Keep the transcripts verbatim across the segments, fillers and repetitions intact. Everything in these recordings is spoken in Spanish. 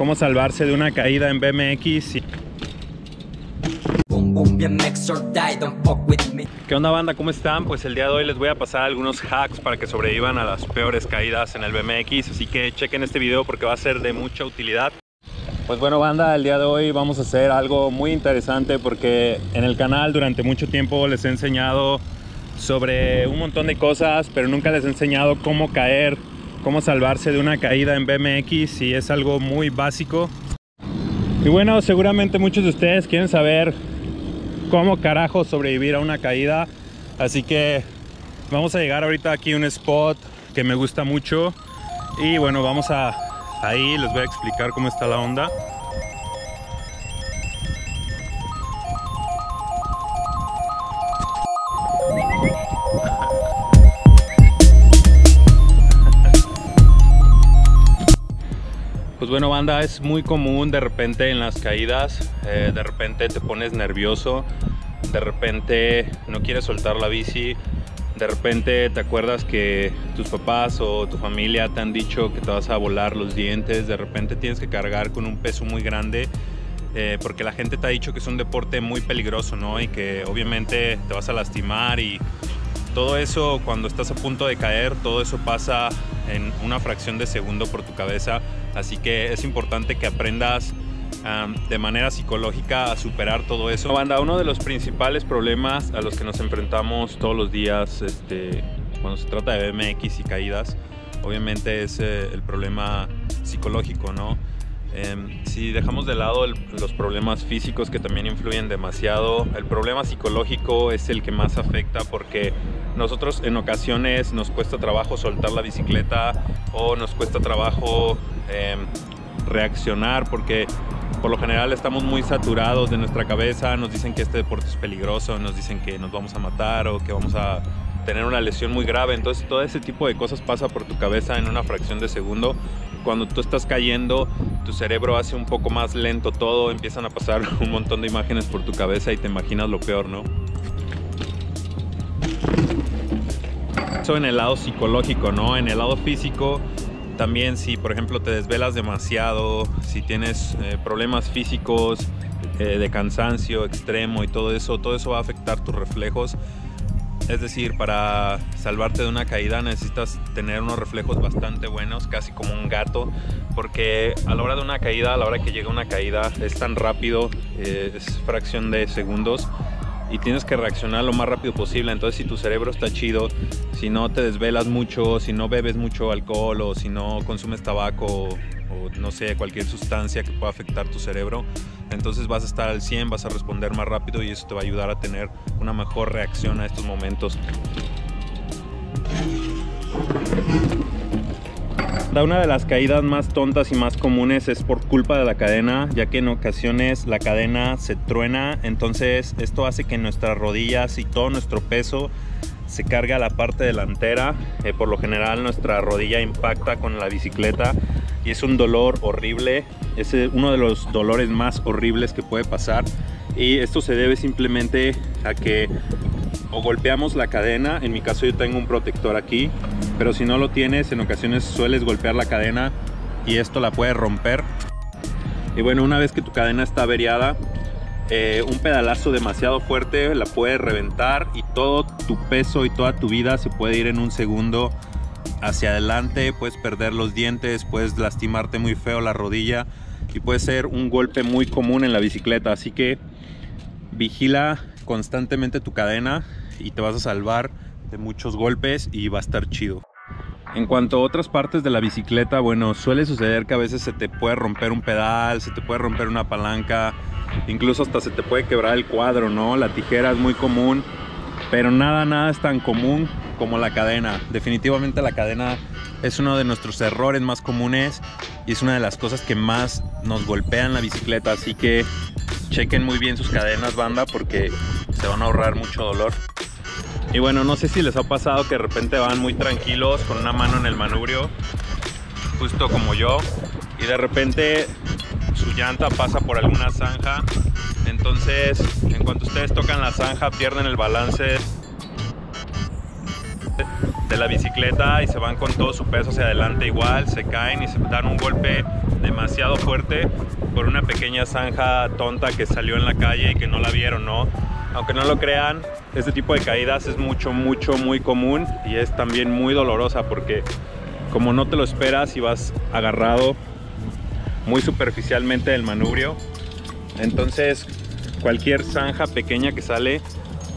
cómo salvarse de una caída en B M X. ¿Qué onda, banda? ¿Cómo están? Pues el día de hoy les voy a pasar algunos hacks para que sobrevivan a las peores caídas en el B M X, así que chequen este video porque va a ser de mucha utilidad. Pues bueno, banda, el día de hoy vamos a hacer algo muy interesante porque en el canal durante mucho tiempo les he enseñado sobre un montón de cosas, pero nunca les he enseñado cómo caer, cómo salvarse de una caída en B M X, y es algo muy básico. Y bueno, seguramente muchos de ustedes quieren saber cómo carajo sobrevivir a una caída, así que vamos a llegar ahorita aquí a un spot que me gusta mucho y bueno, vamos a ahí les voy a explicar cómo está la onda. Pues bueno, banda, es muy común de repente en las caídas, eh, de repente te pones nervioso, de repente no quieres soltar la bici, de repente te acuerdas que tus papás o tu familia te han dicho que te vas a volar los dientes, de repente tienes que cargar con un peso muy grande, eh, porque la gente te ha dicho que es un deporte muy peligroso, ¿no? Y que obviamente te vas a lastimar y todo eso. Cuando estás a punto de caer, todo eso pasa en una fracción de segundo por tu cabeza, así que es importante que aprendas um, de manera psicológica a superar todo eso. Banda, uno de los principales problemas a los que nos enfrentamos todos los días este, cuando se trata de B M X y caídas, obviamente es eh, el problema psicológico, ¿no? Um, si dejamos de lado el, los problemas físicos que también influyen demasiado, el problema psicológico es el que más afecta, porque nosotros en ocasiones nos cuesta trabajo soltar la bicicleta o nos cuesta trabajo eh, reaccionar, porque por lo general estamos muy saturados de nuestra cabeza. Nos dicen que este deporte es peligroso, nos dicen que nos vamos a matar o que vamos a tener una lesión muy grave. Entonces todo ese tipo de cosas pasa por tu cabeza en una fracción de segundo. Cuando tú estás cayendo, tu cerebro hace un poco más lento todo, empiezan a pasar un montón de imágenes por tu cabeza y te imaginas lo peor, ¿no? Eso en el lado psicológico, ¿no? En el lado físico también, si por ejemplo te desvelas demasiado, si tienes eh, problemas físicos eh, de cansancio extremo y todo eso, todo eso va a afectar tus reflejos. Es decir, para salvarte de una caída necesitas tener unos reflejos bastante buenos, casi como un gato, porque a la hora de una caída, a la hora que llega una caída, es tan rápido, eh, es fracción de segundos, y tienes que reaccionar lo más rápido posible. Entonces, si tu cerebro está chido, si no te desvelas mucho, si no bebes mucho alcohol o si no consumes tabaco o, o no sé, cualquier sustancia que pueda afectar tu cerebro, entonces vas a estar al cien, vas a responder más rápido y eso te va a ayudar a tener una mejor reacción a estos momentos. Una de las caídas más tontas y más comunes es por culpa de la cadena, ya que en ocasiones la cadena se truena, entonces esto hace que nuestras rodillas y todo nuestro peso se cargue a la parte delantera. Eh, por lo general nuestra rodilla impacta con la bicicleta y es un dolor horrible, es uno de los dolores más horribles que puede pasar, y esto se debe simplemente a que o golpeamos la cadena. En mi caso yo tengo un protector aquí, pero si no lo tienes, en ocasiones sueles golpear la cadena y esto la puede romper. Y bueno, una vez que tu cadena está averiada, eh, un pedalazo demasiado fuerte la puede reventar y todo tu peso y toda tu vida se puede ir en un segundo hacia adelante. Puedes perder los dientes, puedes lastimarte muy feo la rodilla y puede ser un golpe muy común en la bicicleta, así que vigila constantemente tu cadena y te vas a salvar de muchos golpes y va a estar chido. En cuanto a otras partes de la bicicleta, bueno, suele suceder que a veces se te puede romper un pedal, se te puede romper una palanca, incluso hasta se te puede quebrar el cuadro, ¿no? La tijera es muy común, pero nada, nada es tan común como la cadena. Definitivamente la cadena es uno de nuestros errores más comunes y es una de las cosas que más nos golpean la bicicleta, así que chequen muy bien sus cadenas, banda, porque se van a ahorrar mucho dolor. Y bueno, no sé si les ha pasado que de repente van muy tranquilos con una mano en el manubrio, justo como yo, y de repente su llanta pasa por alguna zanja. Entonces, en cuanto ustedes tocan la zanja, pierden el balance. de la bicicleta y se van con todo su peso hacia adelante igual, se caen y se dan un golpe demasiado fuerte por una pequeña zanja tonta que salió en la calle y que no la vieron, ¿no? Aunque no lo crean, este tipo de caídas es mucho, mucho, muy común y es también muy dolorosa porque como no te lo esperas y vas agarrado muy superficialmente del manubrio, entonces cualquier zanja pequeña que sale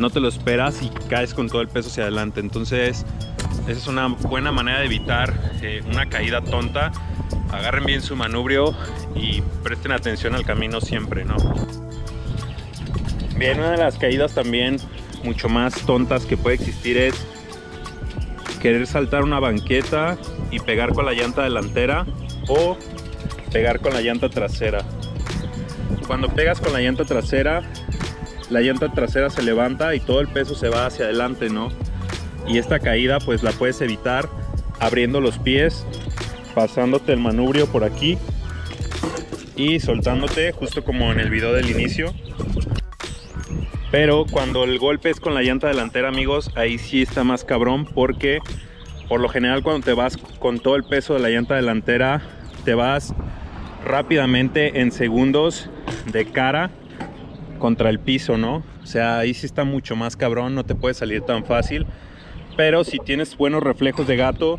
no te lo esperas y caes con todo el peso hacia adelante. Entonces esa es una buena manera de evitar eh, una caída tonta. Agarren bien su manubrio y presten atención al camino siempre, ¿no? Bien, una de las caídas también mucho más tontas que puede existir es querer saltar una banqueta y pegar con la llanta delantera o pegar con la llanta trasera. Cuando pegas con la llanta trasera, la llanta trasera se levanta y todo el peso se va hacia adelante, ¿no? Y esta caída pues la puedes evitar abriendo los pies, pasándote el manubrio por aquí y soltándote, justo como en el video del inicio. Pero cuando el golpe es con la llanta delantera, amigos, ahí sí está más cabrón, porque por lo general cuando te vas con todo el peso de la llanta delantera, te vas rápidamente en segundos de cara contra el piso, ¿no? O sea, ahí sí está mucho más cabrón, no te puede salir tan fácil. Pero si tienes buenos reflejos de gato,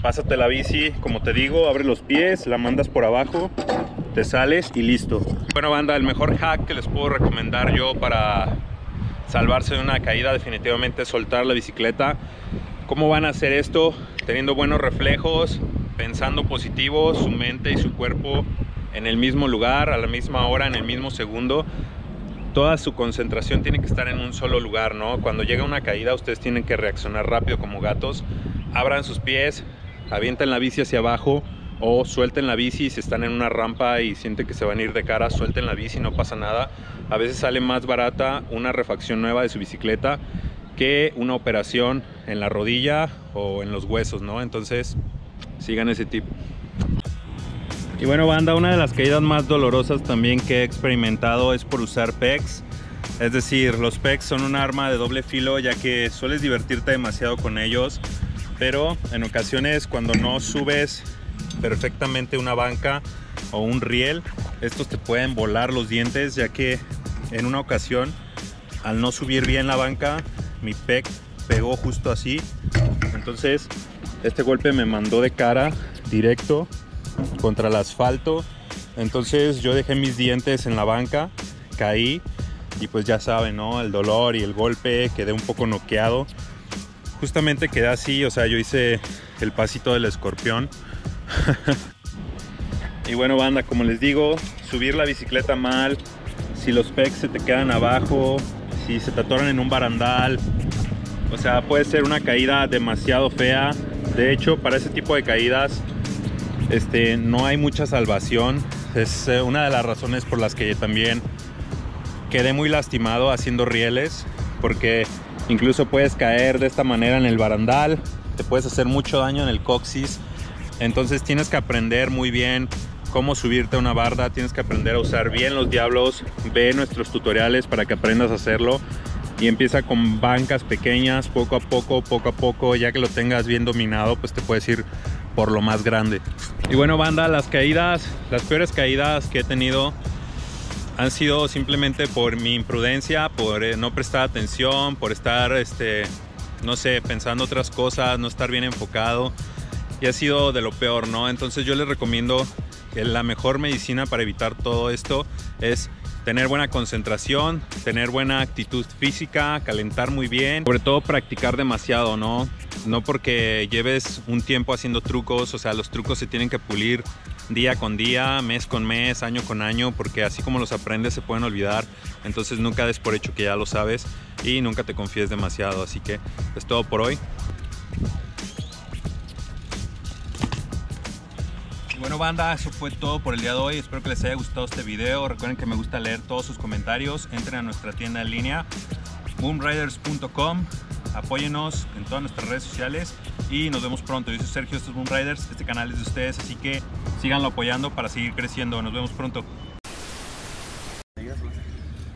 pásate la bici, como te digo, abre los pies, la mandas por abajo, te sales y listo. Bueno, banda, el mejor hack que les puedo recomendar yo para salvarse de una caída definitivamente es soltar la bicicleta. ¿Cómo van a hacer esto? Teniendo buenos reflejos, pensando positivo, su mente y su cuerpo en el mismo lugar, a la misma hora, en el mismo segundo. Toda su concentración tiene que estar en un solo lugar, ¿no? Cuando llega una caída, ustedes tienen que reaccionar rápido como gatos. Abran sus pies, avienten la bici hacia abajo o suelten la bici. Si están en una rampa y sienten que se van a ir de cara, suelten la bici, no pasa nada. A veces sale más barata una refacción nueva de su bicicleta que una operación en la rodilla o en los huesos, ¿no? Entonces, sigan ese tip. Y bueno, banda, una de las caídas más dolorosas también que he experimentado es por usar pegs. Es decir, los pegs son un arma de doble filo, ya que sueles divertirte demasiado con ellos, pero en ocasiones cuando no subes perfectamente una banca o un riel, estos te pueden volar los dientes, ya que en una ocasión, al no subir bien la banca, mi peg pegó justo así. Entonces este golpe me mandó de cara directo contra el asfalto, entonces yo dejé mis dientes en la banca, caí y pues ya saben, ¿no? El dolor y el golpe, quedé un poco noqueado, justamente quedé así, o sea, yo hice el pasito del escorpión. Y bueno, banda, como les digo, subir la bicicleta mal, si los pegs se te quedan abajo, si se te atoran en un barandal, o sea, puede ser una caída demasiado fea. De hecho, para ese tipo de caídas Este, no hay mucha salvación. Es una de las razones por las que también quedé muy lastimado haciendo rieles, porque incluso puedes caer de esta manera en el barandal, te puedes hacer mucho daño en el coxis. Entonces tienes que aprender muy bien cómo subirte a una barda, tienes que aprender a usar bien los diablos. Ve nuestros tutoriales para que aprendas a hacerlo y empieza con bancas pequeñas, poco a poco, poco a poco. Ya que lo tengas bien dominado, pues te puedes ir por lo más grande. Y bueno, banda, las caídas, las peores caídas que he tenido han sido simplemente por mi imprudencia, por no prestar atención, por estar, este, no sé, pensando otras cosas, no estar bien enfocado, y ha sido de lo peor, ¿no? Entonces yo les recomiendo que la mejor medicina para evitar todo esto es tener buena concentración, tener buena actitud física, calentar muy bien, sobre todo practicar demasiado, ¿no? No porque lleves un tiempo haciendo trucos, o sea, los trucos se tienen que pulir día con día, mes con mes, año con año, porque así como los aprendes se pueden olvidar. Entonces nunca des por hecho que ya lo sabes y nunca te confíes demasiado. Así que es todo por hoy. Bueno, banda, eso fue todo por el día de hoy. Espero que les haya gustado este video. Recuerden que me gusta leer todos sus comentarios. Entren a nuestra tienda en línea boom riders punto com. Apóyenos en todas nuestras redes sociales y nos vemos pronto. Yo soy Sergio, esto es Boom Riders, este canal es de ustedes, así que síganlo apoyando para seguir creciendo. Nos vemos pronto.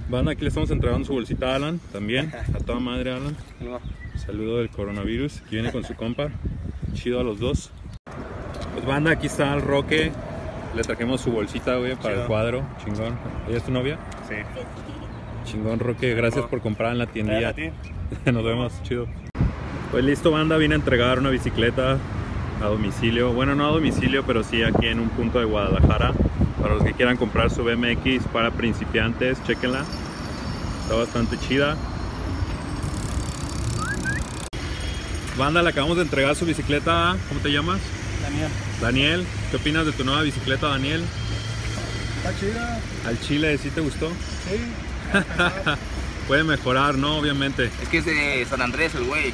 Van, aquí le estamos entregando su bolsita a Alan también. A toda madre, Alan. Saludo del coronavirus. Aquí viene con su compa. Chido a los dos. Pues banda, aquí está el Roque. Le trajimos su bolsita, güey, para Chido. El cuadro. Chingón. ¿Ella es tu novia? Sí. Chingón, Roque. Gracias por comprar en la tiendilla. Nos vemos. Chido. Pues listo, banda. Vine a entregar una bicicleta a domicilio. Bueno, no a domicilio, pero sí aquí en un punto de Guadalajara. Para los que quieran comprar su B M X para principiantes, chequenla. Está bastante chida. Banda, le acabamos de entregar su bicicleta. ¿Cómo te llamas? Daniel. Daniel, ¿qué opinas de tu nueva bicicleta, Daniel? Está chida. ¿Al chile sí te gustó? Sí. Puede mejorar, ¿no? Obviamente. Es que es de San Andrés el güey.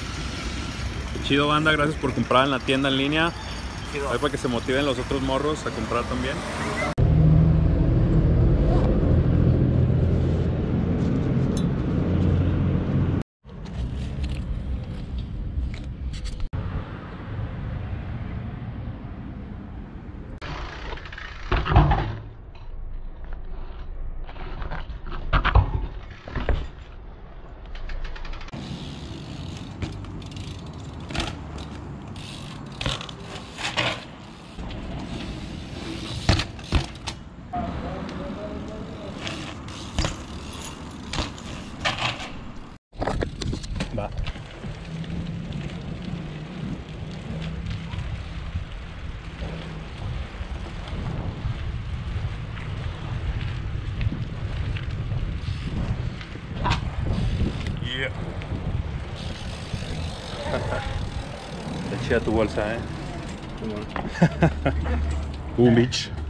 Chido, banda. Gracias por comprar en la tienda en línea. Chido. Ahí para que se motiven los otros morros a comprar también. Está chida tu bolsa, eh. Boom, bitch.